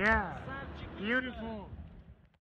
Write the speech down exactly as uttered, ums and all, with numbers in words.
Yeah, beautiful.